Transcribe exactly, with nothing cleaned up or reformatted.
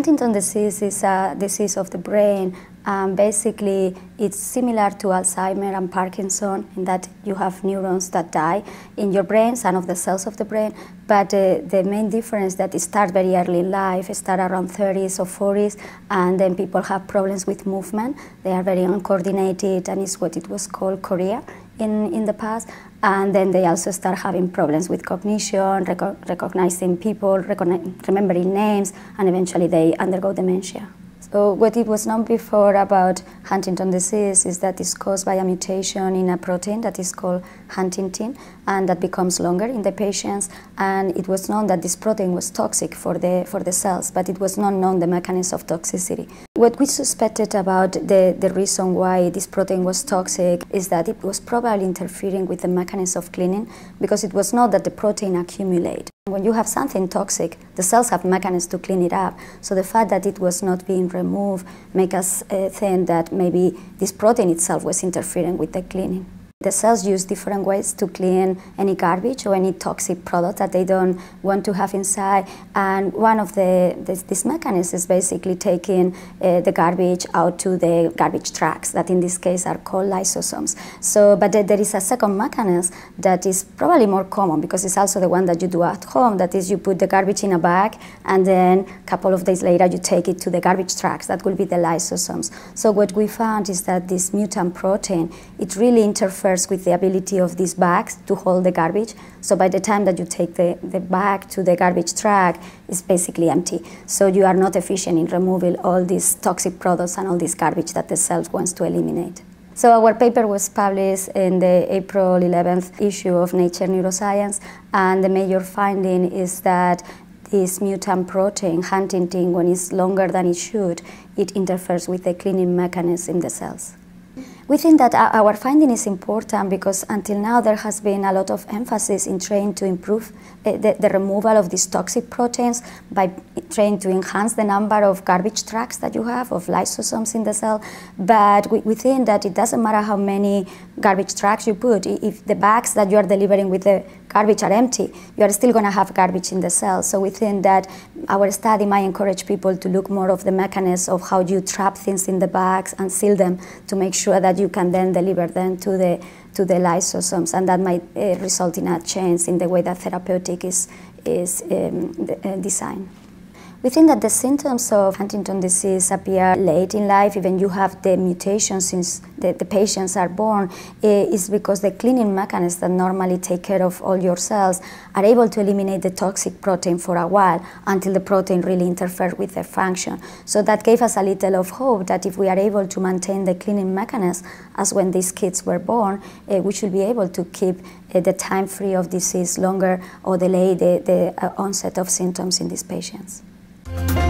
Huntington's disease is a disease of the brain. Um, basically, it's similar to Alzheimer and Parkinson in that you have neurons that die in your brain, some of the cells of the brain, but uh, the main difference is that it starts very early in life, it starts around thirties or forties, and then people have problems with movement. They are very uncoordinated, and it's what it was called chorea in, in the past. And then they also start having problems with cognition, reco recognizing people, recogni remembering names, and eventually they undergo dementia. So what it was known before about Huntington's disease is that it's caused by a mutation in a protein that is called huntingtin, and that becomes longer in the patients. And it was known that this protein was toxic for the, for the cells, but it was not known the mechanism of toxicity. What we suspected about the, the reason why this protein was toxic is that it was probably interfering with the mechanism of cleaning, because it was not that the protein accumulated. When you have something toxic, the cells have mechanisms to clean it up. So the fact that it was not being removed makes us uh, think that maybe this protein itself was interfering with the cleaning. The cells use different ways to clean any garbage or any toxic product that they don't want to have inside. And one of the, this, this mechanism is basically taking uh, the garbage out to the garbage trucks, that in this case are called lysosomes. So, but th there is a second mechanism that is probably more common, because it's also the one that you do at home, that is you put the garbage in a bag and then a couple of days later you take it to the garbage trucks. That will be the lysosomes. So what we found is that this mutant protein, it really interferes with the ability of these bags to hold the garbage. So by the time that you take the, the bag to the garbage truck, it's basically empty. So you are not efficient in removing all these toxic products and all this garbage that the cell wants to eliminate. So our paper was published in the April eleventh issue of Nature Neuroscience, and the major finding is that this mutant protein, huntingtin, when it's longer than it should, it interferes with the cleaning mechanism in the cells. We think that our finding is important because until now there has been a lot of emphasis in trying to improve the, the removal of these toxic proteins by trying to enhance the number of garbage trucks that you have, of lysosomes in the cell. But we, we think that it doesn't matter how many garbage trucks you put. If the bags that you are delivering with the garbage are empty, you are still going to have garbage in the cell. So we think that our study might encourage people to look more of the mechanism of how you trap things in the bags and seal them to make sure that you can then deliver them to the, to the lysosomes, and that might uh, result in a change in the way that therapeutic is, is um, designed. We think that the symptoms of Huntington's disease appear late in life, even you have the mutations since the, the patients are born, is because the cleaning mechanisms that normally take care of all your cells are able to eliminate the toxic protein for a while until the protein really interferes with their function. So that gave us a little of hope that if we are able to maintain the cleaning mechanism as when these kids were born, uh, we should be able to keep uh, the time free of disease longer or delay the, the uh, onset of symptoms in these patients. Thank you.